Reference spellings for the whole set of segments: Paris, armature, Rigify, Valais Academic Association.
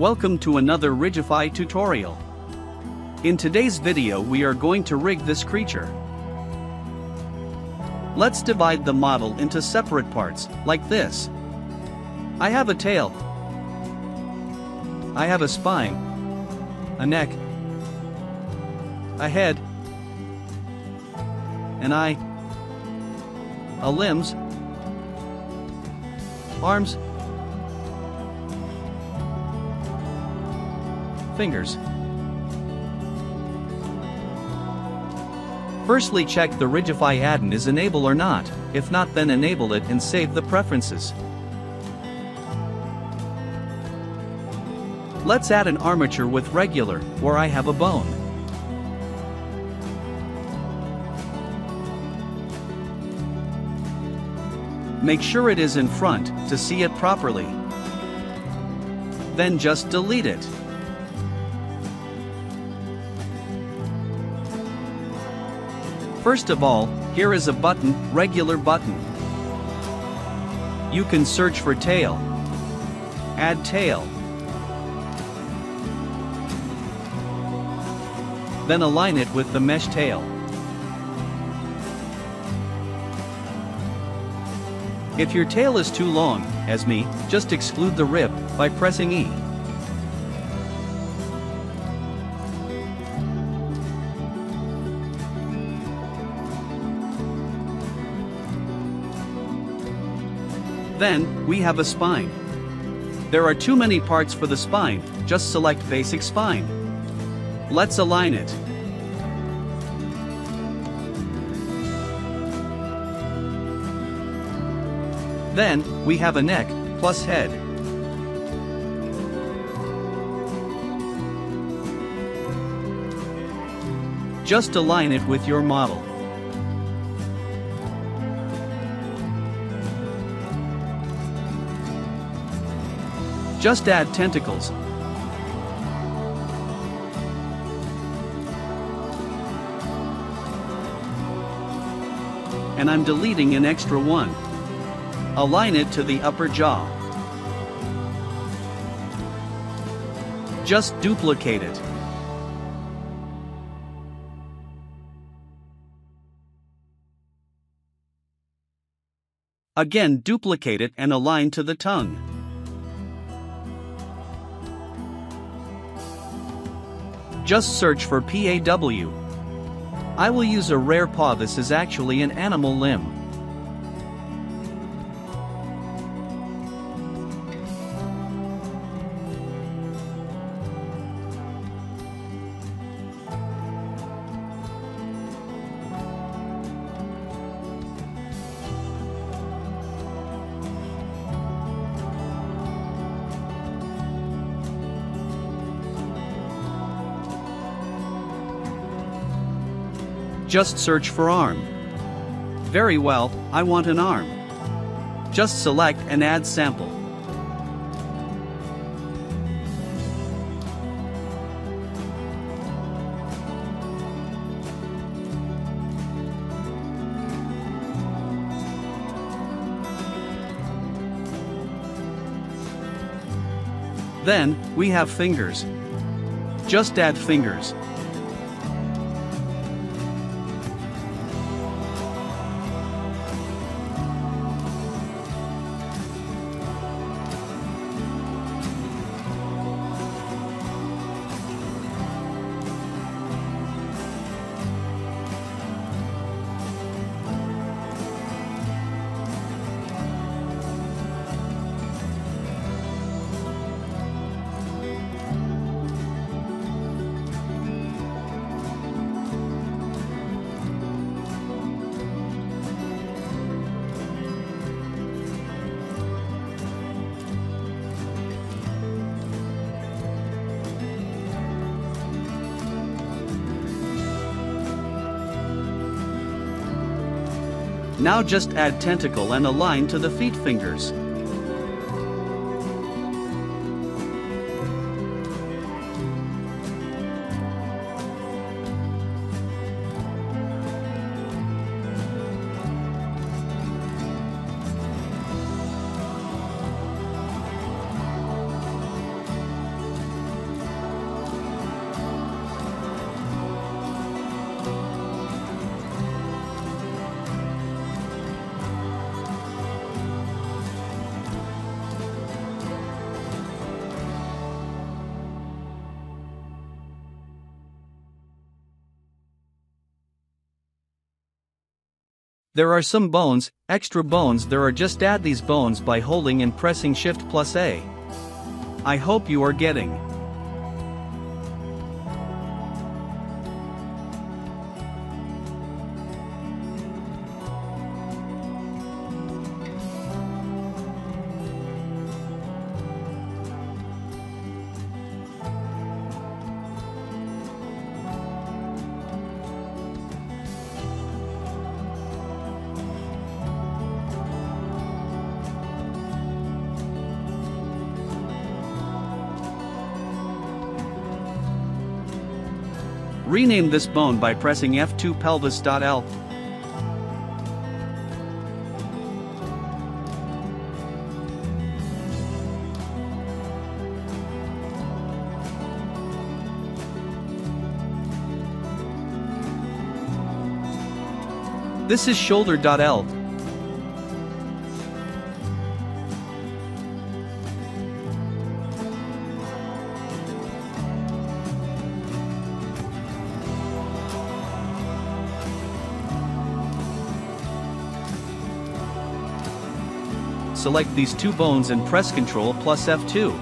Welcome to another Rigify tutorial. In today's video we are going to rig this creature. Let's divide the model into separate parts, like this. I have a tail. I have a spine. A neck. A head. An eye. A limbs. Arms. Fingers. Firstly, check the Rigify add-in is enabled or not. If not, then enable it and save the preferences. Let's add an armature with regular, where I have a bone. Make sure it is in front, to see it properly. Then just delete it. First of all, here is a button, regular button. You can search for tail. Add tail. Then align it with the mesh tail. If your tail is too long, as me, just exclude the rib by pressing E. Then, we have a spine. There are too many parts for the spine, just select basic spine. Let's align it. Then, we have a neck, plus head. Just align it with your model. Just add tentacles. And I'm deleting an extra one. Align it to the upper jaw. Just duplicate it. Again, duplicate it and align to the tongue. Just search for PAW. I will use a rare paw. This is actually an animal limb. Just search for arm. Very well, I want an arm. Just select and add sample. Then, we have fingers. Just add fingers. Now just add tentacle and align to the feet fingers. There are some bones, extra bones there are, just add these bones by holding and pressing Shift+A. I hope you are getting. Rename this bone by pressing F2 pelvis.L. This is shoulder.L. Select these two bones and press Ctrl+F2.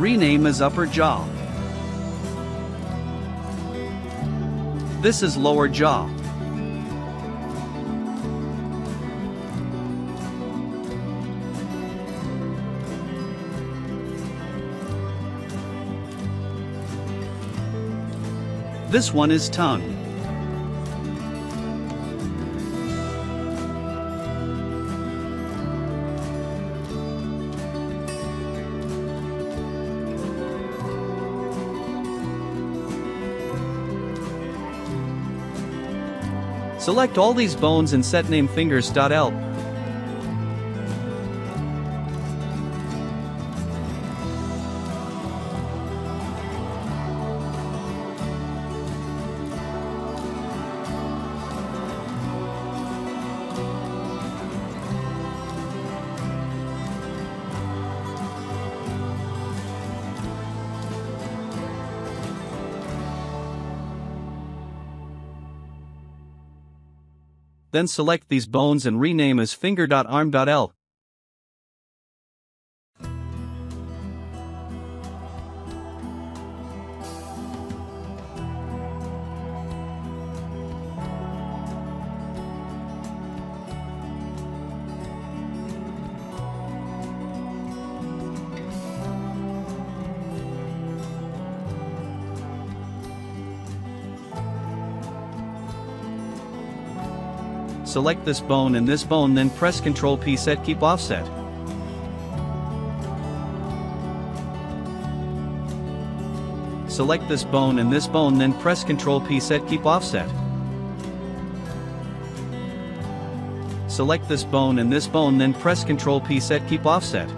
Rename as upper jaw. This is lower jaw. This one is tongue. Select all these bones and set name fingers.L. Then select these bones and rename as finger.arm.L. Select this bone and this bone, then press Ctrl+P set keep offset. Select this bone and this bone, then press Ctrl+P set keep offset. Select this bone and this bone, then press Ctrl+P set keep offset.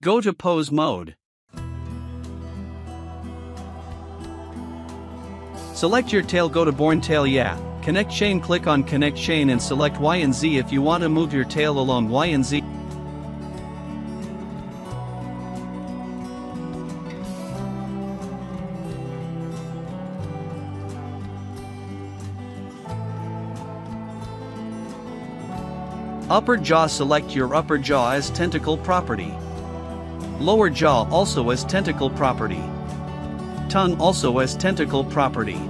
Go to pose mode. Select your tail, go to Born Tail, Connect Chain, click on Connect Chain and select Y and Z if you want to move your tail along Y and Z. Upper jaw, select your upper jaw as tentacle property. Lower jaw also as tentacle property. Tongue also as tentacle property.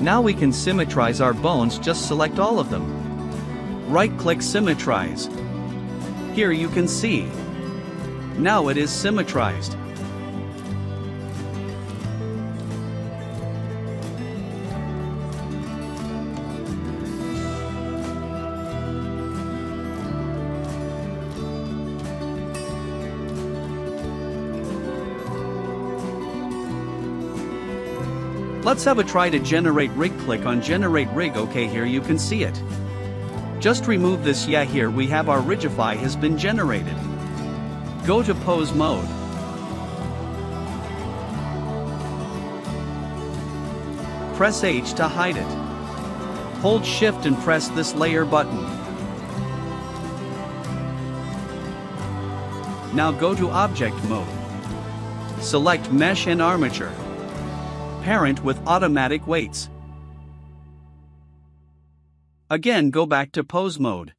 Now we can symmetrize our bones, just select all of them. Right-click symmetrize. Here you can see. Now it is symmetrized. Let's have a try to generate rig. Click on generate rig. Okay, here you can see it. Just remove this. Here we have our Rigify has been generated. Go to pose mode. Press H to hide it. Hold shift and press this layer button. Now go to object mode. Select mesh and armature. Parent with automatic weights. Again, go back to pose mode.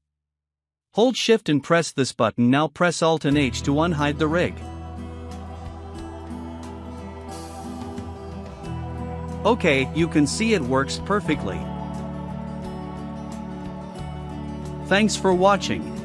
Hold shift and press this button. Now press Alt and H to unhide the rig. Okay, you can see it works perfectly. Thanks for watching.